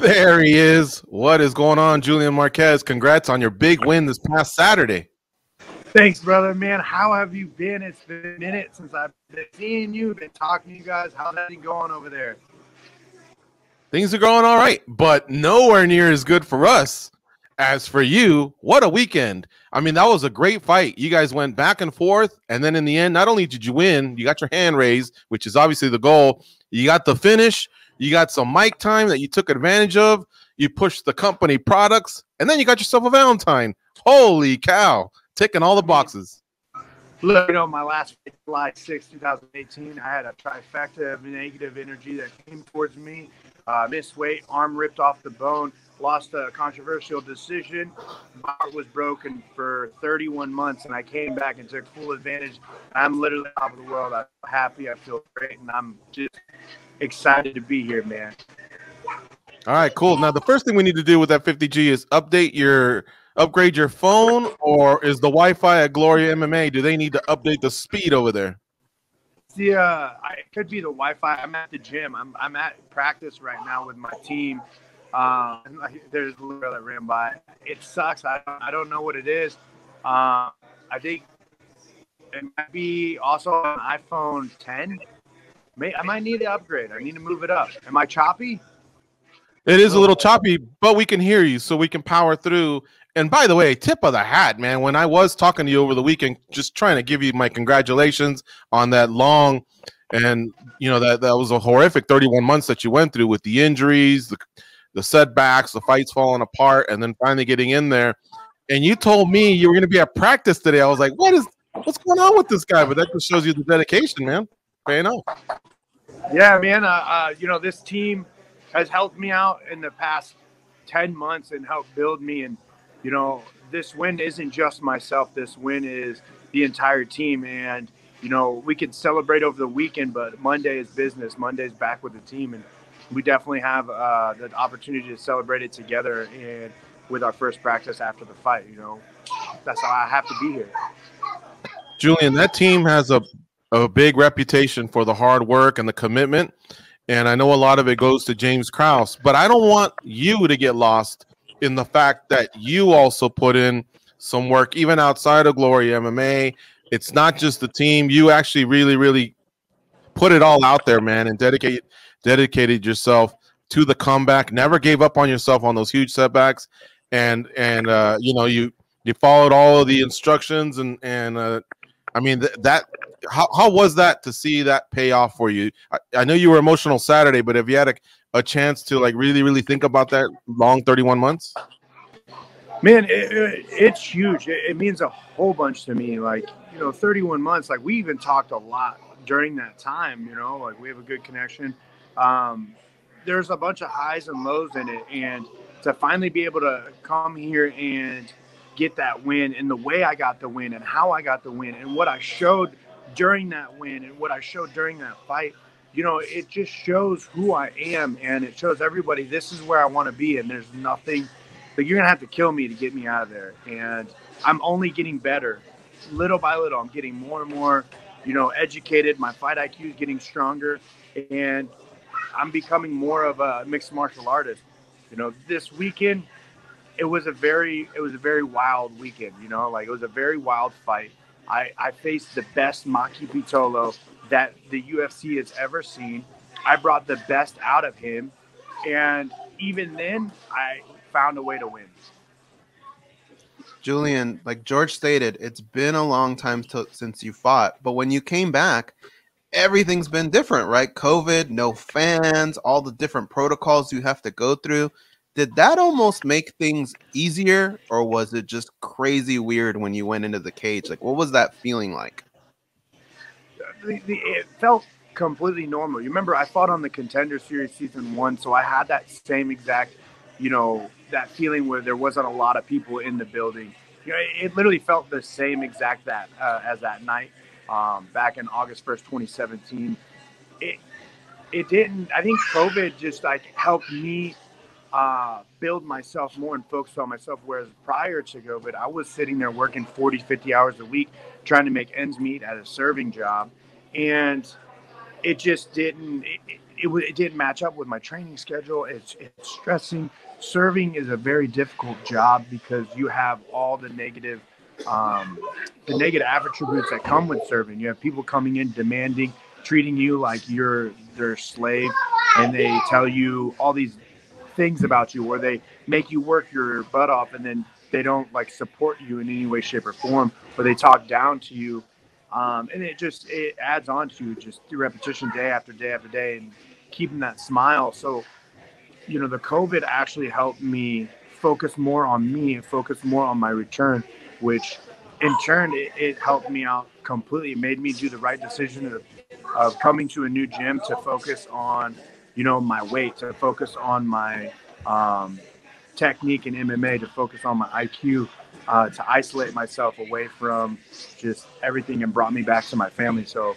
There he is. What is going on, Julian Marquez? Congrats on your big win this past Saturday. Thanks, brother. Man, how have you been? It's been a minute since I've been seeing you, been talking to you guys. How's that going over there? Things are going all right, but nowhere near as good for us as for you. What a weekend. I mean, that was a great fight. You guys went back and forth, and then in the end, not only did you win, you got your hand raised, which is obviously the goal. You got the finish. You got some mic time that you took advantage of. You pushed the company products, and then you got yourself a Valentine. Holy cow, ticking all the boxes. Look, you know, my last July 6, 2018, I had a trifecta of negative energy that came towards me. Missed weight, arm ripped off the bone, lost a controversial decision. My heart was broken for 31 months, and I came back and took full advantage. I'm literally top of the world. I'm happy. I feel great, and I'm just excited to be here, man. All right, cool. Now, the first thing we need to do with that 50G is upgrade your phone, or is the Wi-Fi at Glory MMA, do they need to update the speed over there? Yeah, it could be the Wi-Fi. I'm at the gym. I'm at practice right now with my team. There's a little girl that ran by. It sucks. I don't know what it is. I think it might be also an iPhone 10. I might need to upgrade. I need to move it up. Am I choppy? It is a little choppy, but we can hear you, so we can power through. And by the way, tip of the hat, man, when I was talking to you over the weekend, just trying to give you my congratulations on that long and, you know, that was a horrific 31 months that you went through with the injuries, the setbacks, the fights falling apart, and then finally getting in there. And you told me you were going to be at practice today. I was like, what's going on with this guy? But that just shows you the dedication, man. Paying off. Yeah, man. You know, this team has helped me out in the past 10 months and helped build me. And, you know, this win isn't just myself. This win is the entire team. And, you know, we can celebrate over the weekend, but Monday is business. Monday's back with the team. And we definitely have the opportunity to celebrate it together and with our first practice after the fight. You know, that's how I have to be here. Julian, that team has a big reputation for the hard work and the commitment. And I know a lot of it goes to James Krause, but I don't want you to get lost in the fact that you also put in some work, even outside of Glory MMA. It's not just the team. You actually really, really put it all out there, man, and dedicated yourself to the comeback. Never gave up on yourself on those huge setbacks. And you know, you followed all of the instructions and I mean, how was that to see that pay off for you? I know you were emotional Saturday, but have you had a chance to like really, really think about that long 31 months? Man, it's huge. It means a whole bunch to me. Like, you know, 31 months, like we even talked a lot during that time, you know, like we have a good connection. There's a bunch of highs and lows in it. And to finally be able to come here and get that win, and the way I got the win and how I got the win and what I showed during that win and what I showed during that fight, you know, it just shows who I am, and it shows everybody this is where I want to be, and there's nothing, like, you're gonna have to kill me to get me out of there. And I'm only getting better little by little. I'm getting more and more, you know, educated. My fight IQ is getting stronger, and I'm becoming more of a mixed martial artist. You know, this weekend, it was a very wild weekend, you know, like it was a very wild fight. I faced the best Maki Pitolo that the UFC has ever seen. I brought the best out of him. And even then, I found a way to win. Julian, like George stated, it's been a long time since you fought. But when you came back, everything's been different, right? COVID, no fans, all the different protocols you have to go through. Did that almost make things easier, or was it just crazy weird when you went into the cage? Like, what was that feeling like? It felt completely normal. You remember I fought on the Contender Series Season 1, so I had that same exact, you know, that feeling where there wasn't a lot of people in the building. You know, it literally felt the same exact as that night back in August 1st, 2017. It didn't. I think COVID just like helped me build myself more and focus on myself, whereas prior to COVID, I was sitting there working 40, 50 hours a week trying to make ends meet at a serving job. And it just didn't – it it didn't match up with my training schedule. It's stressing. Serving is a very difficult job because you have all the negative attributes that come with serving. You have people coming in demanding, treating you like you're their slave, and they tell you all these things about you, or they make you work your butt off, and then they don't like support you in any way, shape, or form, or they talk down to you. And it adds on to you just through repetition day after day after day, and keeping that smile. So, you know, the COVID actually helped me focus more on me and focus more on my return, which in turn, it helped me out completely. It made me do the right decision of coming to a new gym to focus on, you know, my weight, to focus on my technique in MMA, to focus on my IQ, to isolate myself away from just everything, and brought me back to my family. So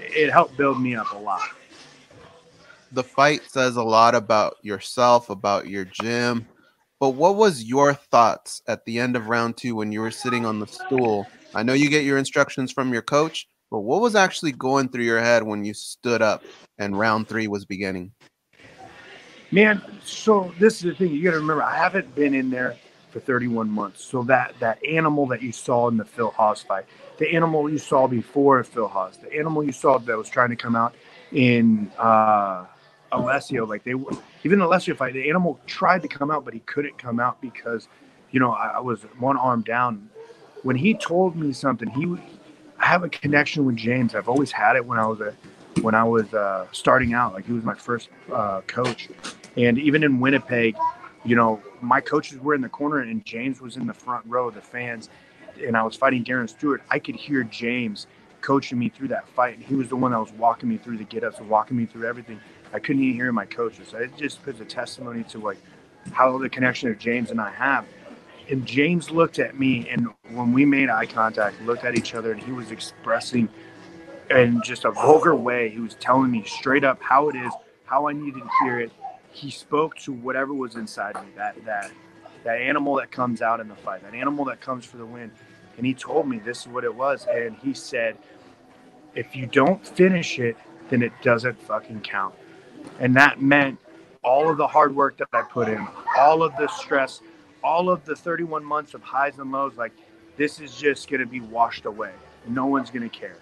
it helped build me up a lot. The fight says a lot about yourself, about your gym, but what was your thoughts at the end of round two when you were sitting on the stool? I know you get your instructions from your coach, but what was actually going through your head when you stood up and round three was beginning? Man, so this is the thing. You got to remember, I haven't been in there for 31 months. So that animal that you saw in the Phil Haas fight, the animal you saw before Phil Haas, the animal you saw that was trying to come out in Alessio, like they were, even the Alessio fight, the animal tried to come out, but he couldn't come out because, you know, I was one arm down. When he told me something, I have a connection with James. I've always had it when I was starting out. Like, he was my first coach. And even in Winnipeg, you know, my coaches were in the corner and James was in the front row of the fans. And I was fighting Darren Stewart. I could hear James coaching me through that fight. And he was the one that was walking me through the get-ups and walking me through everything. I couldn't even hear my coaches. It just puts a testimony to, like, how the connection of James and I have. And James looked at me, and when we made eye contact, looked at each other, and he was expressing in just a vulgar way. He was telling me straight up how it is, how I needed to hear it. He spoke to whatever was inside me, that animal that comes out in the fight, that animal that comes for the win. And he told me this is what it was. And he said, if you don't finish it, then it doesn't fucking count. And that meant all of the hard work that I put in, all of the stress, all of the 31 months of highs and lows, like, this is just going to be washed away. No one's going to care.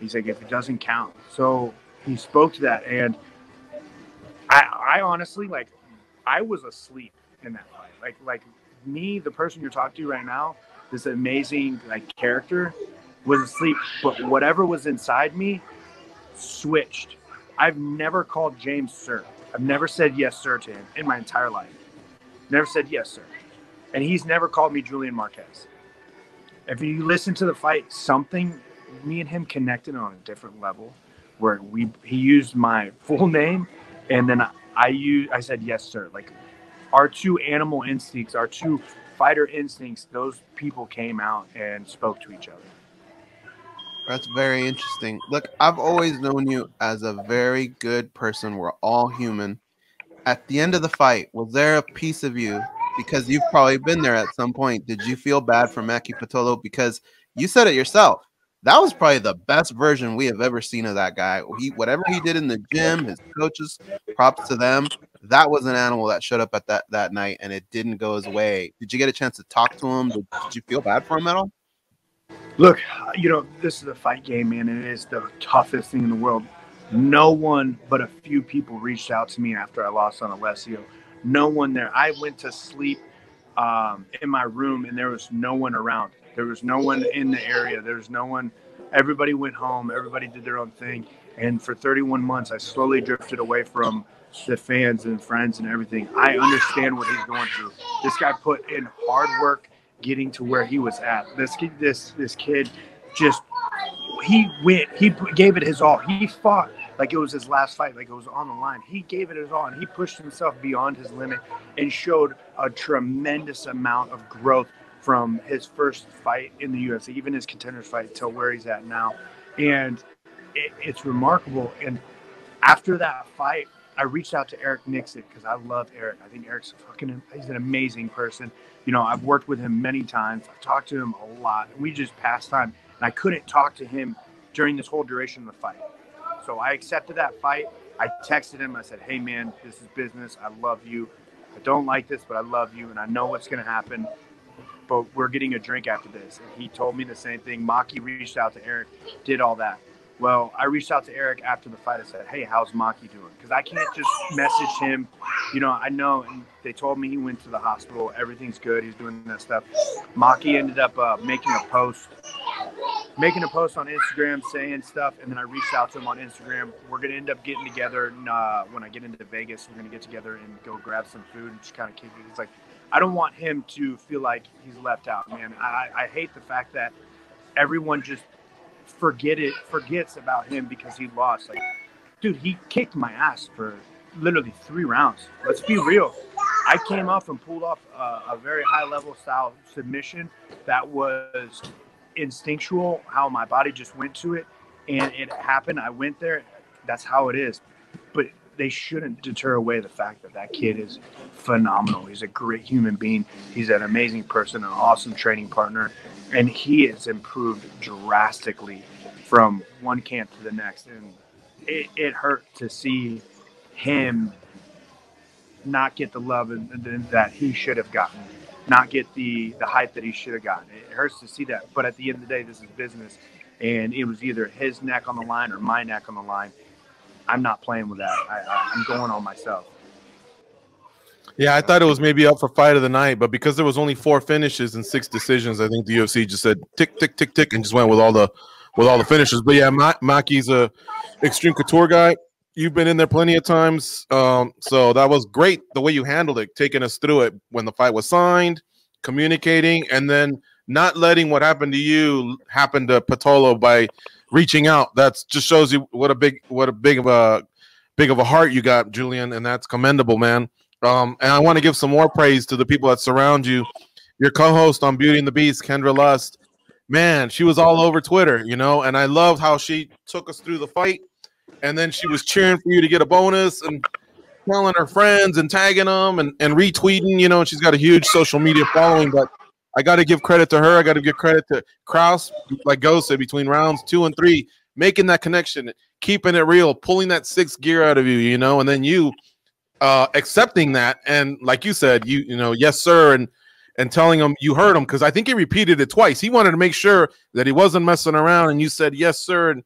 He's like, if it doesn't count. So he spoke to that. And I honestly, like, I was asleep in that fight. Like me, the person you're talking to right now, this amazing, like, character, was asleep. But whatever was inside me switched. I've never called James sir. I've never said yes, sir, to him in my entire life. Never said yes, sir. And he's never called me Julian Marquez. If you listen to the fight, something, me and him connected on a different level, where he used my full name, and then I said yes, sir. Like, our two animal instincts, our two fighter instincts, those people came out and spoke to each other. That's very interesting. Look, I've always known you as a very good person. We're all human. At the end of the fight, was there a piece of you, because you've probably been there at some point, did you feel bad for Maki Pitolo? Because you said it yourself, that was probably the best version we have ever seen of that guy. Whatever he did in the gym, his coaches, props to them. That was an animal that showed up at that night, and it didn't go his way. Did you get a chance to talk to him? Did you feel bad for him at all? Look, you know, this is a fight game, man, and it is the toughest thing in the world. No one but a few people reached out to me after I lost on Alessio. No one there. I went to sleep in my room, and there was no one around. There was no one in the area. There was no one. Everybody went home. Everybody did their own thing. And for 31 months, I slowly drifted away from the fans and friends and everything. I understand what he's going through. This guy put in hard work getting to where he was at. This kid just, he went, he gave it his all. He fought like it was his last fight, like it was on the line. He gave it his all, and he pushed himself beyond his limit and showed a tremendous amount of growth from his first fight in the UFC, even his contenders fight, till where he's at now. And it's remarkable. And after that fight, I reached out to Eric Nixon, because I love Eric. I think Eric's he's an amazing person. You know, I've worked with him many times. I've talked to him a lot. And we just passed time. And I couldn't talk to him during this whole duration of the fight. So I accepted that fight. I texted him. I said, hey, man, this is business. I love you. I don't like this, but I love you, and I know what's going to happen. But we're getting a drink after this. And he told me the same thing. Maki reached out to Eric, did all that. Well, I reached out to Eric after the fight. I said, hey, how's Maki doing? Because I can't just message him. You know, I know. And they told me he went to the hospital. Everything's good. He's doing that stuff. Maki ended up making a post on Instagram saying stuff. And then I reached out to him on Instagram. We're going to end up getting together. And, when I get into Vegas, we're going to get together and go grab some food and just kind of kick it. He's like, I don't want him to feel like he's left out, man. I hate the fact that everyone just forgets about him because he lost. Like, dude, he kicked my ass for literally 3 rounds. Let's be real. I came off and pulled off a very high-level style submission that was instinctual, how my body just went to it, and it happened. I went there. That's how it is. But they shouldn't deter away the fact that that kid is phenomenal. He's a great human being. He's an amazing person, an awesome training partner. And he has improved drastically from one camp to the next. And it hurt to see him not get the love that he should have gotten, not get the hype that he should have gotten. It hurts to see that. But at the end of the day, this is business. And it was either his neck on the line or my neck on the line. I'm not playing with that. I'm going on myself. Yeah, I thought it was maybe up for fight of the night, but because there was only 4 finishes and 6 decisions, I think the UFC just said tick, tick, tick, tick, and just went with all the finishes. But yeah, Maki's a extreme couture guy. You've been in there plenty of times, so that was great the way you handled it, taking us through it when the fight was signed, communicating, and then not letting what happened to you happen to Pitolo by reaching out. That just shows you what a big of a heart you got, Julian, and that's commendable, man. And I want to give some more praise to the people that surround you. Your co-host on Beauty and the Beast, Kendra Lust, man, she was all over Twitter, you know, and I loved how she took us through the fight, and then she was cheering for you to get a bonus and telling her friends and tagging them and retweeting, you know, and she's got a huge social media following, but I got to give credit to her. I got to give credit to Krause, like Go said, between rounds 2 and 3, making that connection, keeping it real, pulling that 6th gear out of you, you know, and then you accepting that. And like you said, you know, yes, sir, and telling him you heard him, because I think he repeated it twice. He wanted to make sure that he wasn't messing around, and you said, yes, sir. And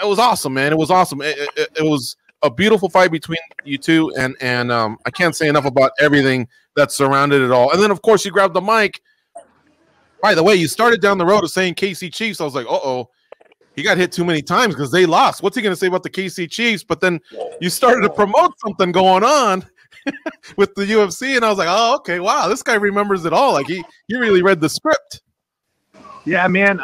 it was awesome, man. It was awesome. It was a beautiful fight between you two, and I can't say enough about everything that surrounded it all. And then, of course, you grabbed the mic. By the way, you started down the road of saying KC Chiefs. I was like, uh-oh, he got hit too many times because they lost. What's he going to say about the KC Chiefs? But then you started to promote something going on with the UFC, and I was like, oh, okay, wow, this guy remembers it all. Like, he really read the script. Yeah, man,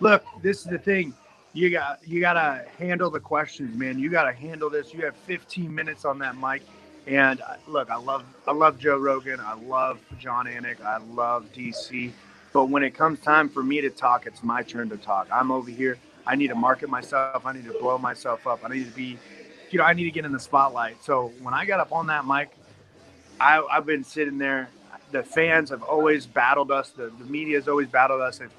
look, this is the thing. You got to handle the questions, man. You got to handle this. You have 15 minutes on that mic. And, look, I love Joe Rogan. I love John Anik. I love DC. But when it comes time for me to talk, it's my turn to talk. I'm over here. I need to market myself. I need to blow myself up. I need to be, you know, I need to get in the spotlight. So when I got up on that mic, I've been sitting there. The fans have always battled us. The media has always battled us. If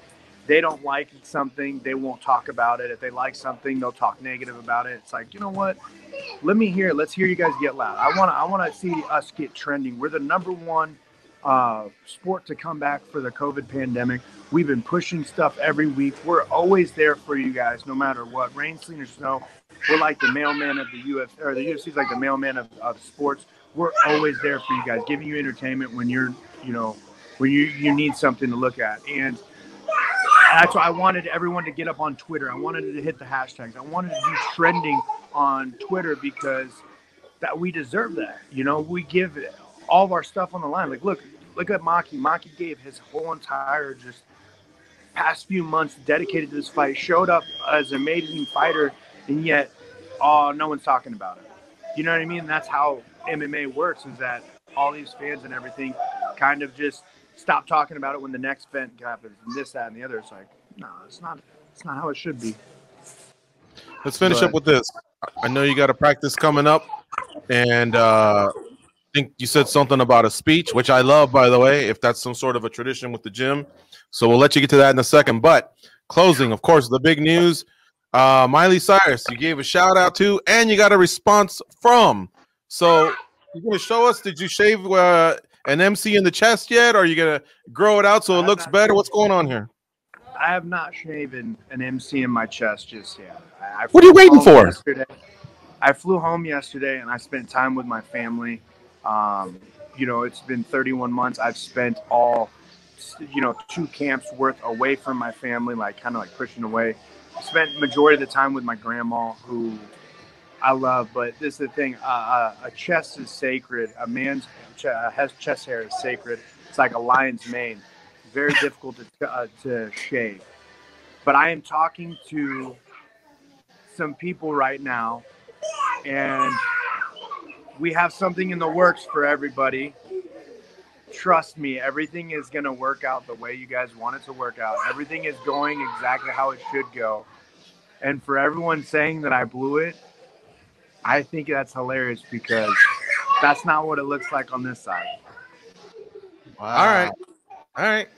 they don't like something, they won't talk about it. If they like something, they'll talk negative about it. It's like, you know what? Let's hear you guys get loud. I want to see us get trending. We're the #1 sport to come back for the COVID pandemic. We've been pushing stuff every week. We're always there for you guys, no matter what, rain, sleet, or snow. We're like the mailman of the UFC, or the UFC's like the mailman of sports. We're always there for you guys, giving you entertainment when you're, you know, when you need something to look at. And that's why I wanted everyone to get up on Twitter. I wanted to hit the hashtags. I wanted to do trending on Twitter because that we deserve that. You know, we give all of our stuff on the line. Like, look at Maki. Maki gave his whole entire just past few months dedicated to this fight, showed up as an amazing fighter, and yet, oh, no one's talking about it. You know what I mean? That's how MMA works, is that all these fans and everything kind of just stop talking about it when the next event happens, and this, that, and the other. It's like, no, it's not how it should be. Let's finish up with this. I know you got a practice coming up, and I think you said something about a speech, which I love, by the way, if that's some sort of a tradition with the gym. So we'll let you get to that in a second. But closing, of course, the big news. Miley Cyrus, you gave a shout out to, and you got a response from. So you're gonna show us? Did you shave an MC in the chest yet? Or are you gonna grow it out so it looks better? What's going on here? I have not shaven an MC in my chest just yet. What are you waiting for? I flew home yesterday and I spent time with my family. You know, it's been 31 months. I've spent all, you know, 2 camps worth away from my family, like kind of like pushing away. Spent majority of the time with my grandma, who I love. But this is the thing: a chest is sacred. A man's chest hair is sacred. It's like a lion's mane. Very difficult to shave. But I am talking to some people right now, and we have something in the works for everybody. Trust me, everything is going to work out the way you guys want it to work out. Everything is going exactly how it should go. And for everyone saying that I blew it, I think that's hilarious because that's not what it looks like on this side. Wow. All right. All right.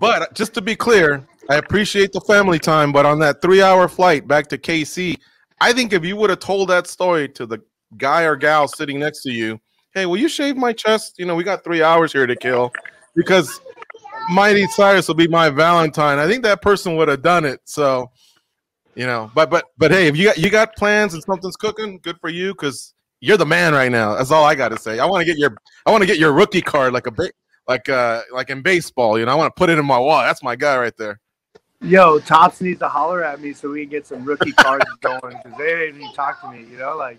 But just to be clear, I appreciate the family time, but on that 3-hour flight back to KC, I think if you would have told that story to the guy or gal sitting next to you, hey, will you shave my chest? You know, we got 3 hours here to kill because Mighty Cyrus will be my Valentine. I think that person would have done it. So, you know, but hey, if you got plans and something's cooking, good for you because you're the man right now. That's all I got to say. I want to get your rookie card like in baseball. You know, I want to put it in my wallet. That's my guy right there. Yo, Tops needs to holler at me so we can get some rookie cards going because they didn't even talk to me. You know, like.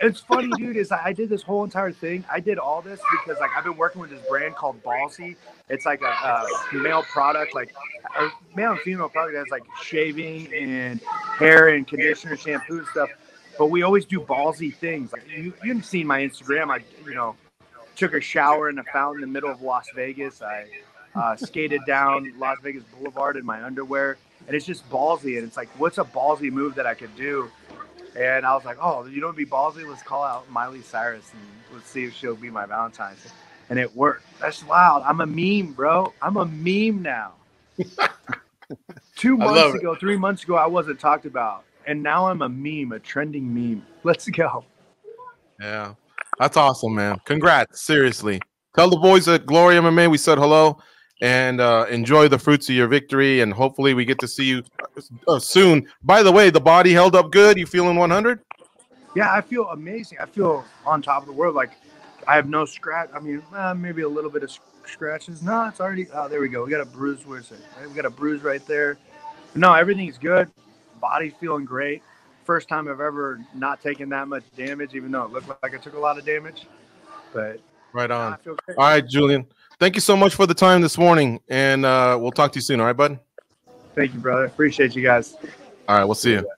It's funny, dude, is I did this whole entire thing. I did all this because, like, I've been working with this brand called Ballsy. It's like a male product, like a male and female product that has, like, shaving and hair and conditioner, shampoo and stuff. But we always do ballsy things. Like, you've seen my Instagram. I, you know, took a shower in a fountain in the middle of Las Vegas. I skated down Las Vegas Boulevard in my underwear. And it's just ballsy. And it's like, what's a ballsy move that I could do? And I was like, oh, you don't be ballsy. Let's call out Miley Cyrus and let's see if she'll be my Valentine. And it worked. That's wild. I'm a meme, bro. I'm a meme now. 3 months ago, I wasn't talked about. And now I'm a meme, a trending meme. Let's go. Yeah. That's awesome, man. Congrats. Seriously. Tell the boys at Glory MMA we said hello. And enjoy the fruits of your victory, and hopefully we get to see you soon. By the way, the body held up good. You feeling 100? Yeah, I feel amazing. I feel on top of the world. Like, I have no scratch. I mean, maybe a little bit of scratches. No, it's already – oh, there we go. We got a bruise. Where's it? We got a bruise right there. No, everything's good. Body's feeling great. First time I've ever not taken that much damage, even though it looked like I took a lot of damage. But right on. All right, Julian. Thank you so much for the time this morning, and we'll talk to you soon. All right, bud? Thank you, brother. Appreciate you guys. All right, we'll see you.